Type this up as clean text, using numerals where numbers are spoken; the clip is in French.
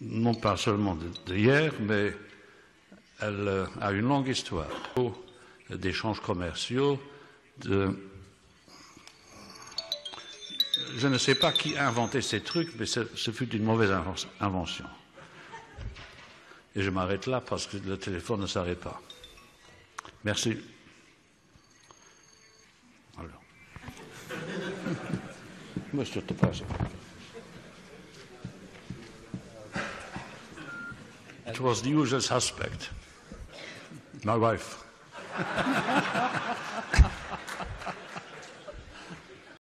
non pas seulement d'hier, mais elle a une longue histoire d'échanges commerciaux. Je ne sais pas qui a inventé ces trucs, mais ce fut une mauvaise invention. Et je m'arrête là parce que le téléphone ne s'arrête pas. Merci. Alors. Monsieur le Président. It was the usual suspect. My wife.